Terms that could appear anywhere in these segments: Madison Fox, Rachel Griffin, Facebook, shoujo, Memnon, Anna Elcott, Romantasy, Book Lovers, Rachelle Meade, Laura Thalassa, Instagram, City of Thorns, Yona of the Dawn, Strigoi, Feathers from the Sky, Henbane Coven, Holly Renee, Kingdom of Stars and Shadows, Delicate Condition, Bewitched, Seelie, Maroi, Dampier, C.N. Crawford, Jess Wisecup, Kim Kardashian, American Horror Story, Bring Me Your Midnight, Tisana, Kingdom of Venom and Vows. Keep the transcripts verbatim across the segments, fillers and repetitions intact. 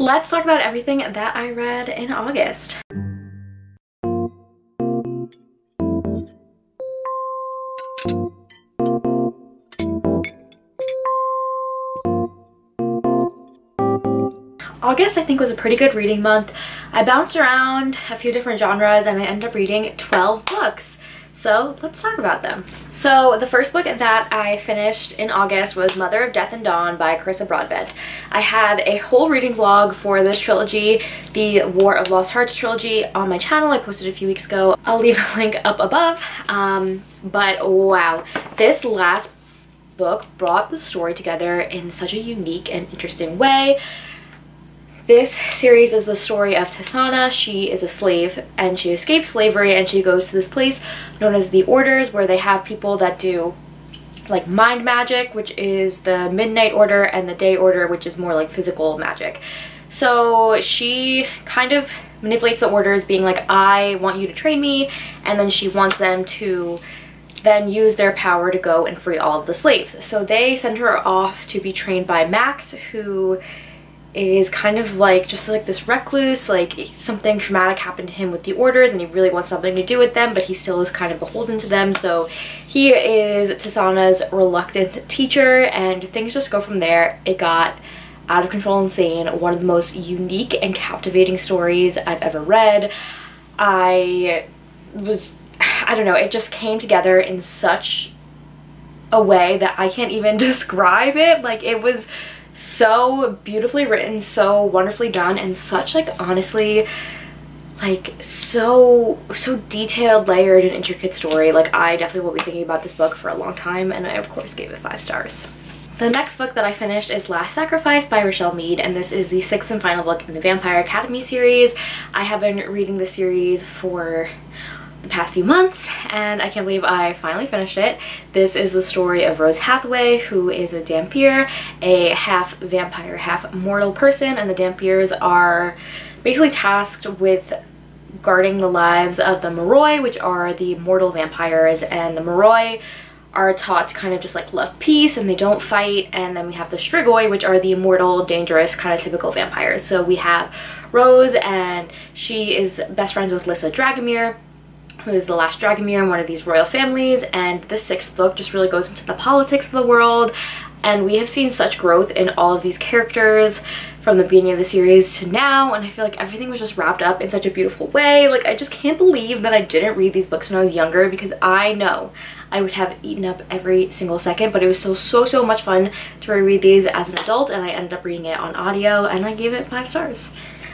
let's talk about everything that I read in August. August, I think, was a pretty good reading month. I bounced around a few different genres and I ended up reading twelve books. So let's talk about them. So the first book that I finished in August was Mother of Death and Dawn by Carissa Broadbent. I have a whole reading vlog for this trilogy, the War of Lost Hearts trilogy, on my channel. I posted a few weeks ago. I'll leave a link up above. Um, but wow, this last book brought the story together in such a unique and interesting way. This series is the story of Tisana. She is a slave and she escapes slavery and she goes to this place known as the Orders, where they have people that do like mind magic, which is the Midnight Order, and the Day Order, which is more like physical magic. So she kind of manipulates the Orders, being like, I want you to train me, and then she wants them to then use their power to go and free all of the slaves. So they send her off to be trained by Max, who is kind of like just like this recluse, like something traumatic happened to him with the Orders and he really wants something to do with them, but he still is kind of beholden to them. So he is Tisana's reluctant teacher, and things just go from there. It got out of control, insane, one of the most unique and captivating stories I've ever read. I was, I don't know, it just came together in such a way that I can't even describe it. Like, it was so beautifully written, so wonderfully done, and such like, honestly, like so so detailed, layered, and intricate story. Like, I definitely will be thinking about this book for a long time, and I of course gave it five stars. The next book that I finished is Last Sacrifice by Rachelle Meade, and this is the sixth and final book in the Vampire Academy series. I have been reading this series for the past few months, and I can't believe I finally finished it. This is the story of Rose Hathaway, who is a Dampier, a half vampire, half mortal person, and the Dampiers are basically tasked with guarding the lives of the Maroi, which are the mortal vampires, and the Maroi are taught to kind of just like love peace and they don't fight. And then we have the Strigoi, which are the immortal, dangerous, kind of typical vampires. So we have Rose, and she is best friends with Lyssa Dragomir, who is the last Dragomir in one of these royal families, and this sixth book just really goes into the politics of the world, and we have seen such growth in all of these characters from the beginning of the series to now, and I feel like everything was just wrapped up in such a beautiful way. Like, I just can't believe that I didn't read these books when I was younger, because I know I would have eaten up every single second, but it was so, so, so much fun to reread these as an adult, and I ended up reading it on audio, and I gave it five stars.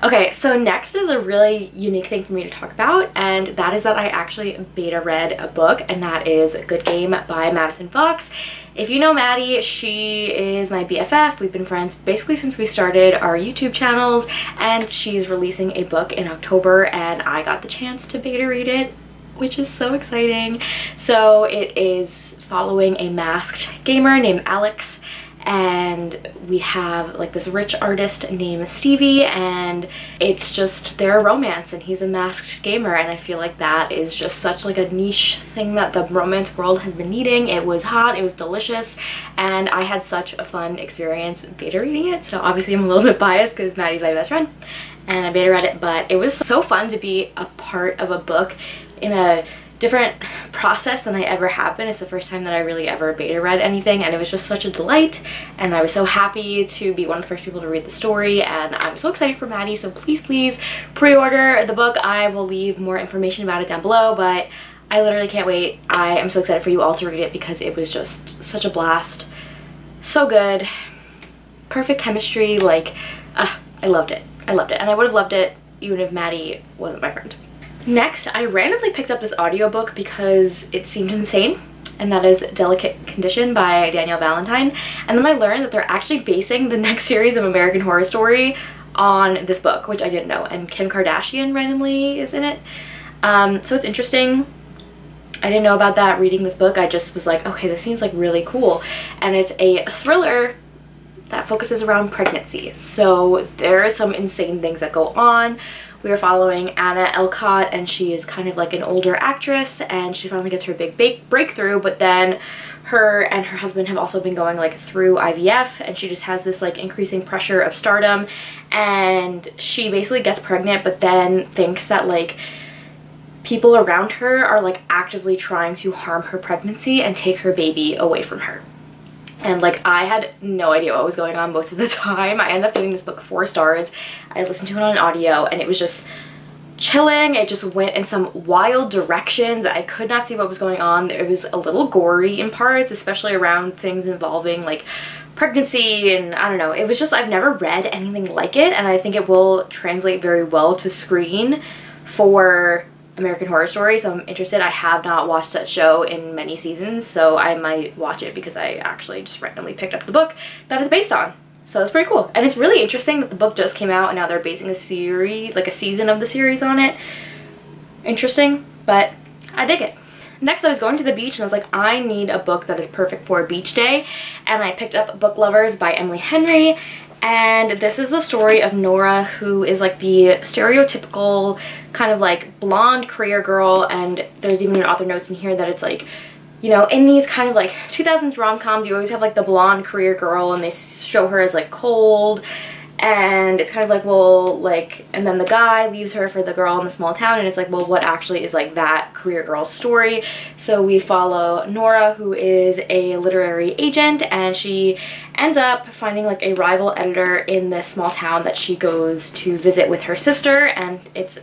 Okay, so next is a really unique thing for me to talk about, and that is that I actually beta read a book, and that is Good Game by Madison Fox. If you know Maddie, she is my B F F. We've been friends basically since we started our YouTube channels, and she's releasing a book in October, and I got the chance to beta read it, which is so exciting. So it is following a masked gamer named Alex, and we have like this rich artist named Stevie, and it's just their romance, and he's a masked gamer, and I feel like that is just such like a niche thing that the romance world has been needing. It was hot, it was delicious, and I had such a fun experience beta reading it. So obviously I'm a little bit biased because Maddie's my best friend and I beta read it, but it was so fun to be a part of a book in a different process than I ever have been. It's the first time that I really ever beta read anything, and it was just such a delight, and I was so happy to be one of the first people to read the story, and I'm so excited for Maddie. So please, please pre-order the book. I will leave more information about it down below, but I literally can't wait. I am so excited for you all to read it because it was just such a blast. So good. Perfect chemistry. Like, uh, I loved it. I loved it. And I would have loved it even if Maddie wasn't my friend. Next, I randomly picked up this audiobook because it seemed insane, and that is Delicate Condition by Danielle Valentine. And then I learned that they're actually basing the next series of American Horror Story on this book, which I didn't know, and Kim Kardashian randomly is in it. Um, so it's interesting. I didn't know about that reading this book. I just was like, okay, this seems like really cool. And it's a thriller that focuses around pregnancy. So there are some insane things that go on. We are following Anna Elcott, and she is kind of like an older actress, and she finally gets her big breakthrough, but then her and her husband have also been going like through I V F, and she just has this like increasing pressure of stardom, and she basically gets pregnant but then thinks that like people around her are like actively trying to harm her pregnancy and take her baby away from her. And like I had no idea what was going on most of the time. I ended up giving this book four stars. I listened to it on audio and it was just chilling. It just went in some wild directions. I could not see what was going on. It was a little gory in parts, especially around things involving like pregnancy, and I don't know. It was just, I've never read anything like it, and I think it will translate very well to screen for American Horror Story, so I'm interested. I have not watched that show in many seasons, so I might watch it because I actually just randomly picked up the book that it's based on. So it's pretty cool. And it's really interesting that the book just came out and now they're basing a series, like a season of the series on it. Interesting, but I dig it. Next, I was going to the beach and I was like, I need a book that is perfect for beach day. And I picked up Book Lovers by Emily Henry. And this is the story of Nora, who is like the stereotypical kind of like blonde career girl, and there's even an author notes in here that it's like, you know, in these kind of like two thousands rom-coms, you always have like the blonde career girl and they show her as like cold, and it's kind of like, well, like, and then the guy leaves her for the girl in the small town, and it's like, well, what actually is like that career girl's story? So we follow Nora, who is a literary agent, and she ends up finding like a rival editor in this small town that she goes to visit with her sister, and it's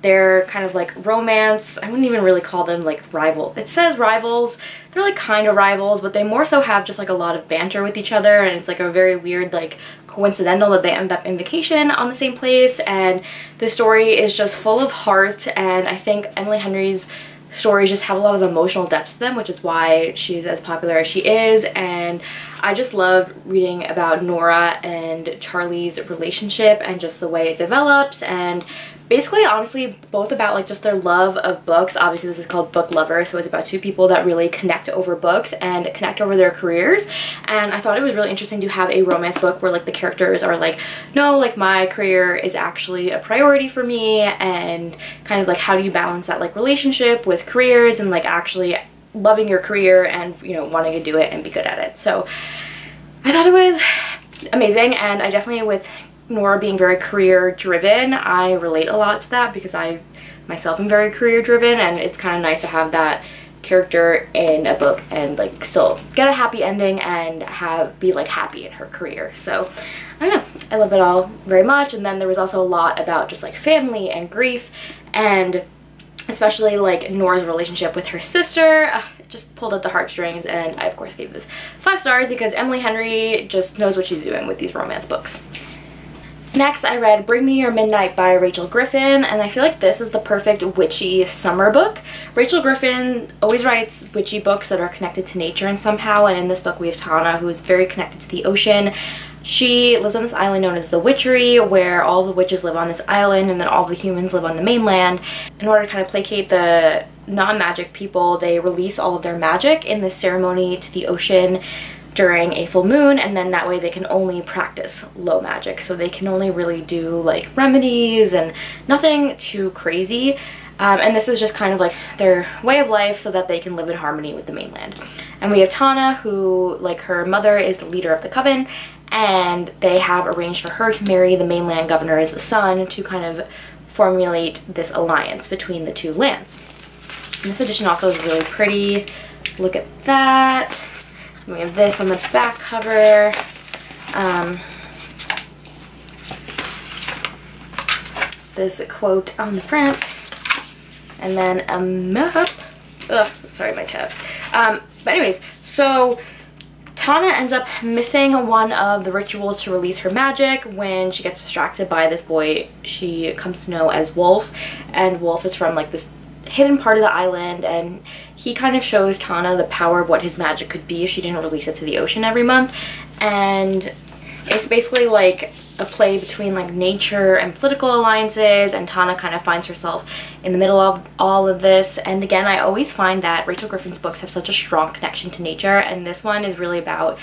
their kind of like romance. I wouldn't even really call them like rival. It says rivals. They're like kind of rivals, but they more so have just like a lot of banter with each other, and it's like a very weird like coincidental that they end up in vacation on the same place, and the story is just full of heart, and I think Emily Henry's stories just have a lot of emotional depth to them, which is why she's as popular as she is. And I just loved reading about Nora and Charlie's relationship and just the way it develops, and basically honestly both about like just their love of books. Obviously this is called Book Lovers, so it's about two people that really connect over books and connect over their careers, and I thought it was really interesting to have a romance book where like the characters are like, no, like my career is actually a priority for me, and kind of like how do you balance that like relationship with careers and like actually loving your career and, you know, wanting to do it and be good at it. So I thought it was amazing, and I definitely, with Nora being very career driven, I relate a lot to that because I myself am very career driven, and it's kind of nice to have that character in a book and like still get a happy ending and have be like happy in her career. So I don't know, I love it all very much. And then there was also a lot about just like family and grief, and especially like Nora's relationship with her sister. Ugh, it just pulled at the heartstrings, and I of course gave this five stars because Emily Henry just knows what she's doing with these romance books. Next, I read Bring Me Your Midnight by Rachel Griffin, and I feel like this is the perfect witchy summer book. Rachel Griffin always writes witchy books that are connected to nature and somehow, and in this book we have Tana, who is very connected to the ocean. She lives on this island known as the Witchery, where all the witches live on this island and then all the humans live on the mainland. In order to kind of placate the non-magic people, they release all of their magic in this ceremony to the ocean during a full moon, and then that way they can only practice low magic, so they can only really do like remedies and nothing too crazy, um, and this is just kind of like their way of life so that they can live in harmony with the mainland. And we have Tana, who, like, her mother is the leader of the coven, and they have arranged for her to marry the mainland governor's son to kind of formulate this alliance between the two lands. And this edition also is really pretty. Look at that. We have this on the back cover. Um, this quote on the front. And then a map. Ugh, sorry, my tabs. Um, but anyways, so Tana ends up missing one of the rituals to release her magic when she gets distracted by this boy she comes to know as Wolf. And Wolf is from like this hidden part of the island, and he kind of shows Tana the power of what his magic could be if she didn't release it to the ocean every month. And it's basically like a play between like nature and political alliances, and Tana kind of finds herself in the middle of all of this. And again, I always find that Rachel Griffin's books have such a strong connection to nature, and this one is really about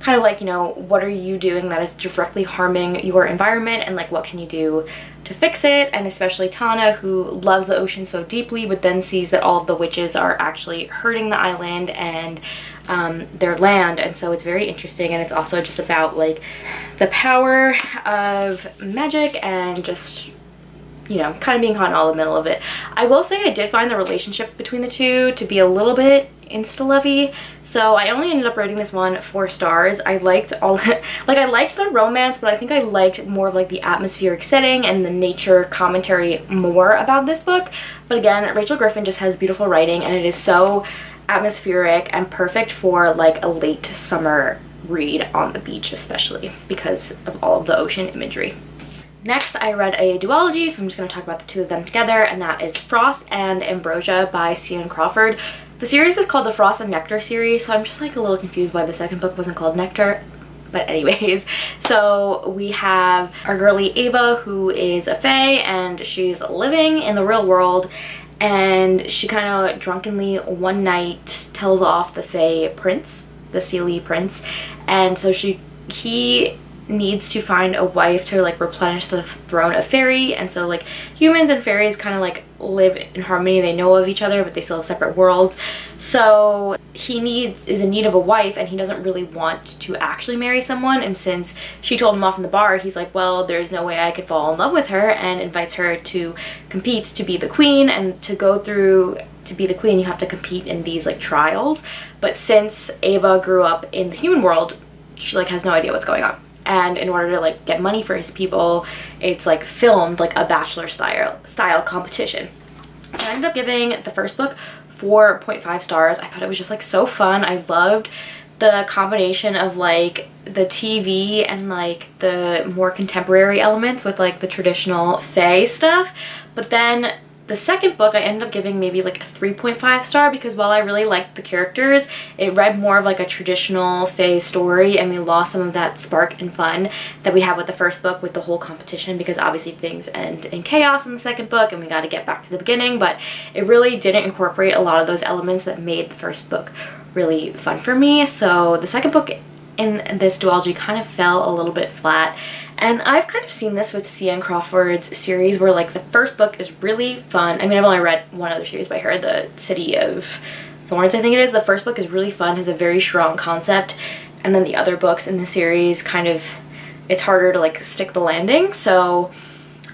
kind of like, you know, what are you doing that is directly harming your environment, and like what can you do to fix it. And especially Tana, who loves the ocean so deeply but then sees that all of the witches are actually hurting the island and um, their land, and so it's very interesting. And it's also just about like the power of magic and just, you know, kind of being caught in all the middle of it. I will say I did find the relationship between the two to be a little bit insta-lovey, so I only ended up rating this one four stars. I liked all, like I liked the romance, but I think I liked more of like the atmospheric setting and the nature commentary more about this book. But again, Rachel Griffin just has beautiful writing, and it is so atmospheric and perfect for like a late summer read on the beach, especially because of all of the ocean imagery. Next, I read a duology, so I'm just going to talk about the two of them together, and that is Frost and Ambrosia by C N Crawford. The series is called the Frost and Nectar series, so I'm just like a little confused why the second book wasn't called Nectar. But anyways, so we have our girly Ava, who is a fae, and she's living in the real world, and she kind of drunkenly one night tells off the fae prince, the Seelie prince, and so she he... needs to find a wife to like replenish the throne of fairy. And so like humans and fairies kind of like live in harmony. They know of each other, but they still have separate worlds. So he needs is in need of a wife, and he doesn't really want to actually marry someone. And since she told him off in the bar, he's like, well, there's no way I could fall in love with her, and invites her to compete to be the queen. And to go through to be the queen, you have to compete in these like trials. But since Ava grew up in the human world, she like has no idea what's going on. And in order to like get money for his people, it's like filmed like a bachelor style style competition. So I ended up giving the first book four point five stars. I thought it was just like so fun. I loved the combination of like the T V and like the more contemporary elements with like the traditional fae stuff. But then the second book I ended up giving maybe like a three point five star, because while I really liked the characters, it read more of like a traditional fae story, and we lost some of that spark and fun that we had with the first book with the whole competition, because obviously things end in chaos in the second book and we got to get back to the beginning. But it really didn't incorporate a lot of those elements that made the first book really fun for me. So the second book in this duology kind of fell a little bit flat. And I've kind of seen this with C N Crawford's series, where like the first book is really fun. I mean, I've only read one other series by her, the City of Thorns, I think it is. The first book is really fun, has a very strong concept, and then the other books in the series kind of, it's harder to like stick the landing. So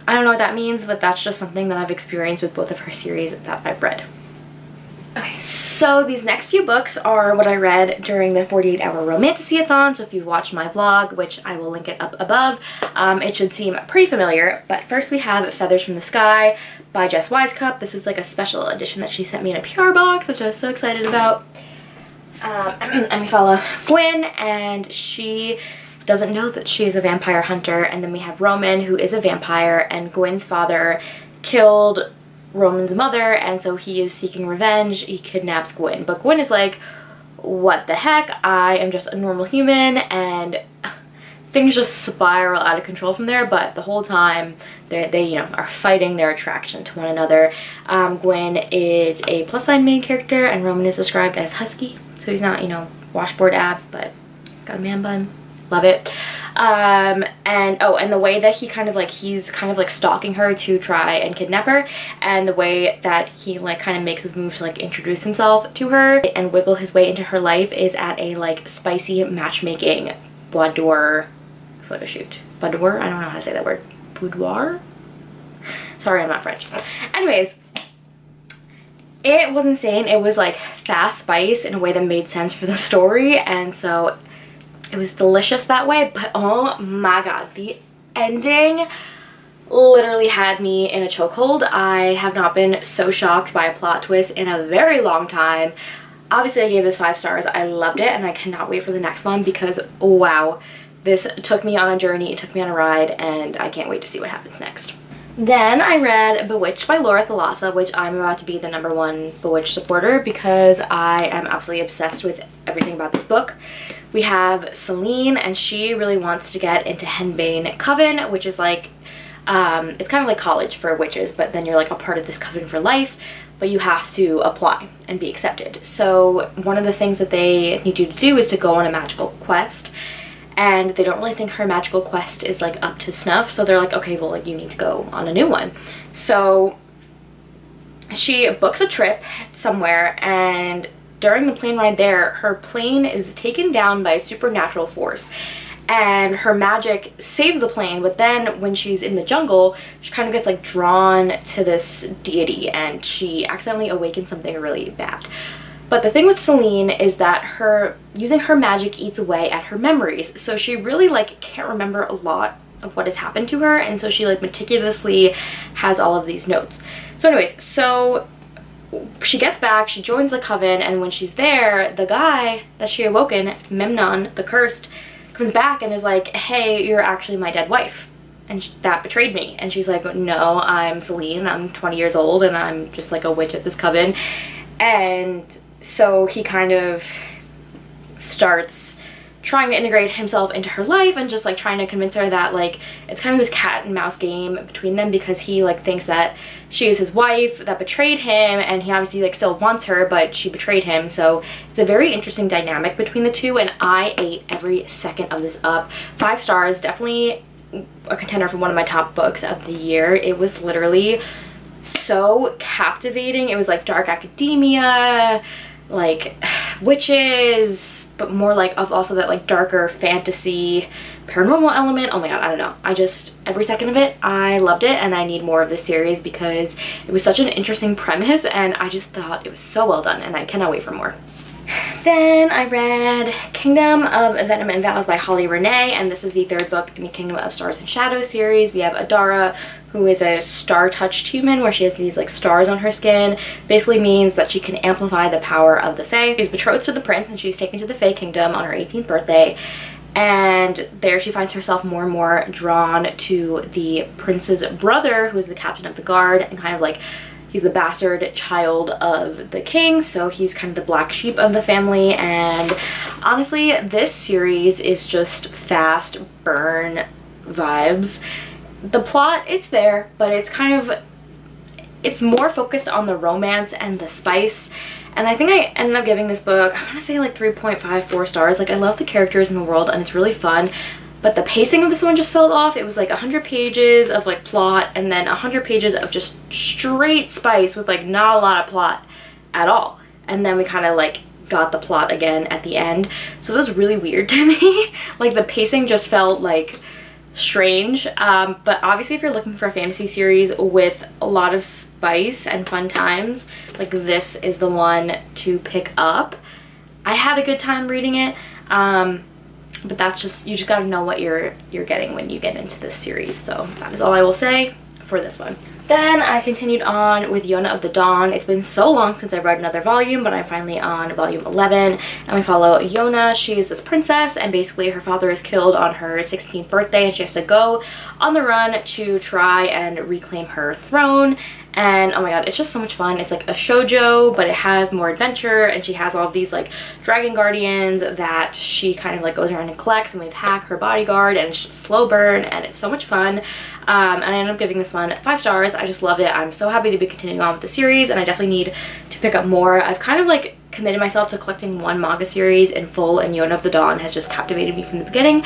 I don't know what that means, but that's just something that I've experienced with both of her series that I've read. Okay, so these next few books are what I read during the forty-eight hour Romantasy-a-thon. So if you've watched my vlog, which I will link it up above, um, it should seem pretty familiar. But first we have Feathers from the Sky by Jess Wisecup. This is like a special edition that she sent me in a P R box, which I was so excited about. Um, and we follow Gwen, and she doesn't know that she is a vampire hunter. And then we have Roman, who is a vampire, and Gwen's father killed Roman's mother, and so he is seeking revenge. He kidnaps Gwen, but Gwen is like, what the heck, I am just a normal human, and things just spiral out of control from there. But the whole time they, they you know, are fighting their attraction to one another. um, Gwen is a plus sign main character, and Roman is described as husky, so he's not, you know, washboard abs, but he's got a man bun. Love it. Um, and oh, and the way that he kind of like, he's kind of like stalking her to try and kidnap her, and the way that he like kind of makes his move to like introduce himself to her and wiggle his way into her life is at a like spicy matchmaking boudoir photo shoot. Boudoir? I don't know how to say that word. Boudoir? Sorry, I'm not French. Anyways, it was insane. It was like fast spice in a way that made sense for the story, and so it was delicious that way. But oh my god, the ending literally had me in a chokehold. I have not been so shocked by a plot twist in a very long time. Obviously I gave this five stars. I loved it, and I cannot wait for the next one, because wow, this took me on a journey, it took me on a ride, and I can't wait to see what happens next. Then I read Bewitched by Laura Thalassa, which I'm about to be the number one Bewitched supporter, because I am absolutely obsessed with everything about this book. We have Celine, and she really wants to get into Henbane Coven, which is like, um, it's kind of like college for witches, but then you're like a part of this coven for life, but you have to apply and be accepted. So one of the things that they need you to do is to go on a magical quest, and they don't really think her magical quest is like up to snuff, so they're like, okay, well, like you need to go on a new one. So she books a trip somewhere and during the plane ride there, her plane is taken down by a supernatural force, and her magic saves the plane, but then when she's in the jungle, she kind of gets like drawn to this deity and she accidentally awakens something really bad. But the thing with Celine is that her using her magic eats away at her memories, so she really like can't remember a lot of what has happened to her, and so she like meticulously has all of these notes. So anyways, so she gets back, she joins the coven, and when she's there, the guy that she awoken, Memnon the Cursed, comes back and is like, hey, you're actually my dead wife, and that betrayed me. And she's like, no, I'm Celine, I'm twenty years old, and I'm just like a witch at this coven. And so he kind of starts trying to integrate himself into her life and just like trying to convince her that like it's kind of this cat and mouse game between them, because he like thinks that she is his wife that betrayed him, and he obviously like still wants her, but she betrayed him. So it's a very interesting dynamic between the two, and I ate every second of this up. Five stars, definitely a contender for one of my top books of the year. It was literally so captivating. It was like dark academia, like witches, but more like of also that like darker fantasy paranormal element. Oh my god, I don't know, I just, every second of it, I loved it, and I need more of this series because it was such an interesting premise, and I just thought it was so well done, and I cannot wait for more. Then I read Kingdom of Venom and Vows by Holly Renee, and this is the third book in the Kingdom of Stars and Shadows series. We have Adara, who is a star-touched human where she has these like stars on her skin. Basically means that she can amplify the power of the Fae. She's betrothed to the prince, and she's taken to the Fae Kingdom on her eighteenth birthday. And there she finds herself more and more drawn to the prince's brother, who is the captain of the guard, and kind of like, he's the bastard child of the king, so he's kind of the black sheep of the family. And honestly, this series is just fast burn vibes. The plot, it's there, but it's kind of, it's more focused on the romance and the spice. And I think I ended up giving this book, I want to say like three point five, four stars. Like, I love the characters in the world, and it's really fun. But the pacing of this one just felt off. It was like one hundred pages of like plot, and then one hundred pages of just straight spice with like not a lot of plot at all. And then we kind of like got the plot again at the end. So that was really weird to me. Like, the pacing just felt like strange. Um, but obviously if you're looking for a fantasy series with a lot of spice and fun times, like this is the one to pick up. I had a good time reading it. Um, But that's just, you just gotta know what you're you're getting when you get into this series. So that is all I will say for this one. Then I continued on with Yona of the Dawn. It's been so long since I read another volume, but I'm finally on volume eleven. And we follow Yona. She is this princess, and basically her father is killed on her sixteenth birthday, and she has to go on the run to try and reclaim her throne. And oh my god, it's just so much fun. It's like a shoujo, but it has more adventure, and she has all of these like dragon guardians that she kind of like goes around and collects, and we have Hack, her bodyguard, and it's just slow burn, and it's so much fun. Um, and I ended up giving this one five stars. I just love it. I'm so happy to be continuing on with the series, and I definitely need to pick up more. I've kind of like committed myself to collecting one manga series in full, and Yona of the Dawn has just captivated me from the beginning.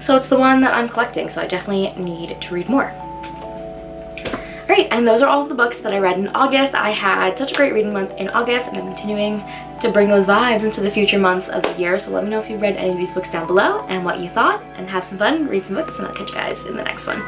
So it's the one that I'm collecting, so I definitely need to read more. Great, and those are all of the books that I read in August. I had such a great reading month in August, and I'm continuing to bring those vibes into the future months of the year. So let me know if you read any of these books down below and what you thought, and have some fun, read some books, and I'll catch you guys in the next one.